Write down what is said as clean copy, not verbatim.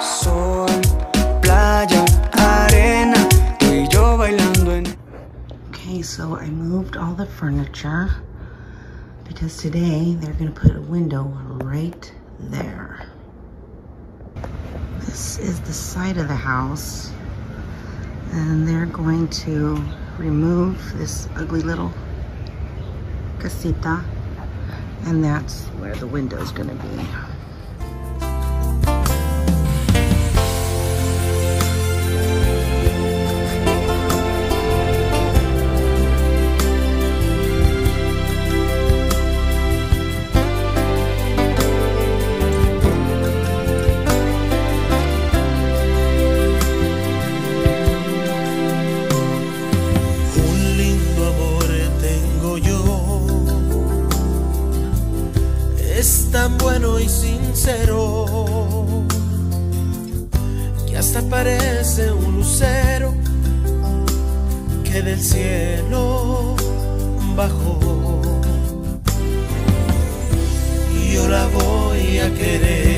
sol, playa, arena, tú y yo bailando en... Okay, so I moved all the furniture because today they're gonna put a window right there. This is the side of the house, and they're going to remove this ugly little casita, and that's where the window's gonna be. Tan bueno y sincero que hasta parece un lucero que del cielo bajó. Yo la voy a querer.